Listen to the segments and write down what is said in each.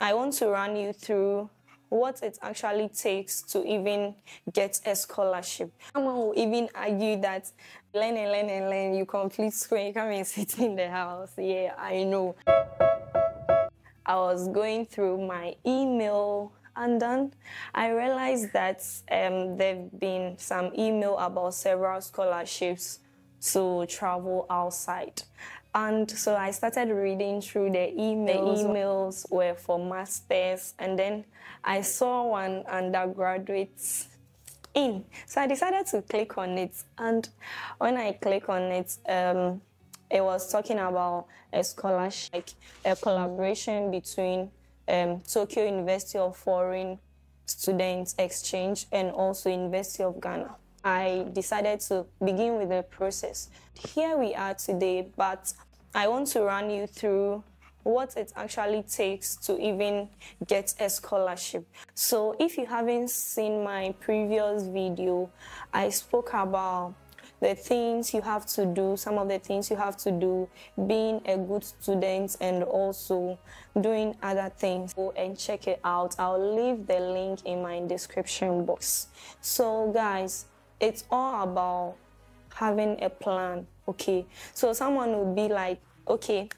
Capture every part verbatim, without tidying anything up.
I want to run you through what it actually takes to even get a scholarship. Someone will even argue that learn and learn and learn, you complete school, you come and sit in the house. Yeah, I know. I was going through my email, and then I realized that um, there have been some email about several scholarships to travel outside. And so I started reading through the emails. The emails were for masters, and then I saw one undergraduate in. So I decided to click on it. And when I click on it, um, it was talking about a scholarship, like a collaboration between um, Tokyo University of Foreign Students Exchange and also University of Ghana. I decided to begin with the process. Here we are today, but I want to run you through what it actually takes to even get a scholarship. So if you haven't seen my previous video, I spoke about the things you have to do, some of the things you have to do, being a good student and also doing other things. Go and check it out. I'll leave the link in my description box. So guys, it's all about having a plan, okay? So someone will be like, okay,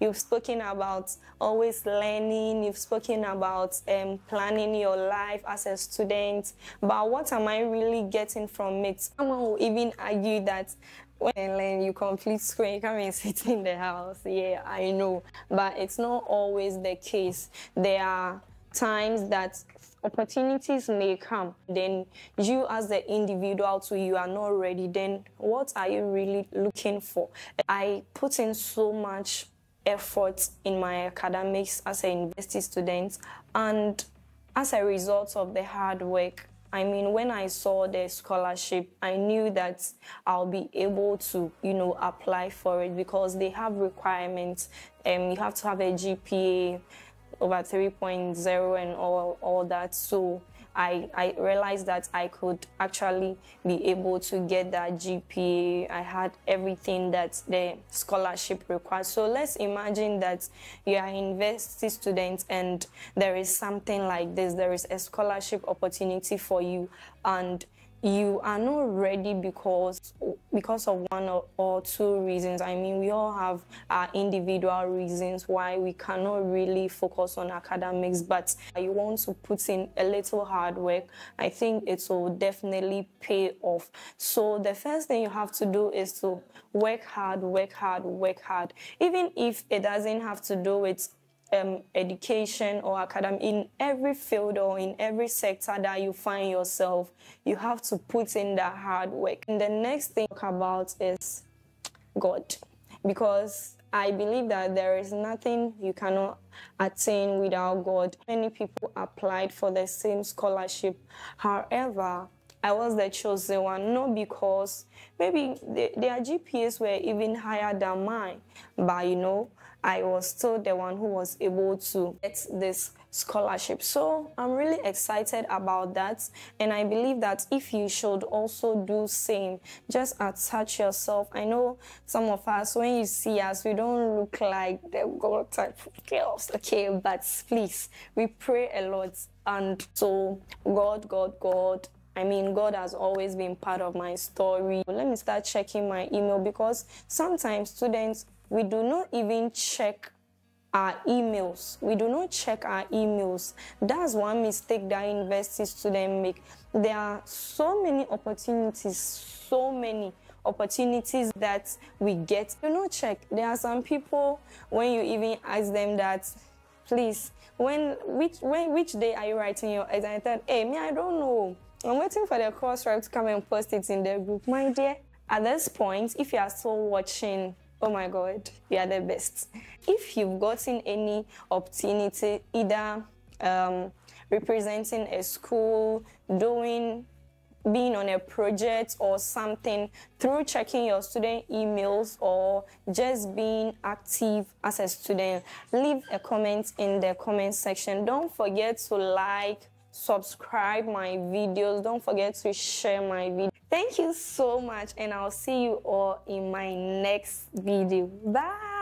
you've spoken about always learning, you've spoken about um, planning your life as a student, but what am I really getting from it? Someone will even argue that when you learn, you complete school, you come and sit in the house. Yeah, I know, but it's not always the case. There are times that opportunities may come, then you as the individual too, you are not ready, then what are you really looking for? I put in so much effort in my academics as an university student, and as a result of the hard work, I mean, when I saw the scholarship, I knew that I'll be able to, you know, apply for it because they have requirements, and um, you have to have a G P A over three point zero and all, all that. So I, I realized that I could actually be able to get that G P A. I had everything that the scholarship requires. So let's imagine that you are an university student and there is something like this. There is a scholarship opportunity for you and you are not ready because because of one or, or two reasons. I mean, we all have our individual reasons why we cannot really focus on academics, but you want to put in a little hard work. I think it will definitely pay off. So the first thing you have to do is to work hard, work hard, work hard. Even if it doesn't have to do with Um, education or academic, in every field or in every sector that you find yourself, you have to put in that hard work. And the next thing to talk about is God, because I believe that there is nothing you cannot attain without God. Many people applied for the same scholarship, however, I was the chosen one, not because maybe the, their G P As were even higher than mine, but you know, I was still the one who was able to get this scholarship. So I'm really excited about that, and I believe that if you should also do same, just attach yourself. I know some of us, when you see us, we don't look like the girl type of girls, okay, but please, we pray a lot, and so God, God, God, I mean, God has always been part of my story. Let me start checking my email because sometimes students, we do not even check our emails. We do not check our emails. That's one mistake that university students make. There are so many opportunities, so many opportunities that we get. Do not check. There are some people, when you even ask them that, please, when which, when, which day are you writing your exam? I thought, hey, me, I don't know. I'm waiting for the course rep to come and post it in the group. My dear, at this point, if you are still watching, oh my God, you are the best. If you've gotten any opportunity, either um, representing a school, doing, being on a project or something, through checking your student emails or just being active as a student, leave a comment in the comment section. Don't forget to like, subscribe my videos. Don't forget to share my video. Thank you so much, and I'll see you all in my next video. Bye.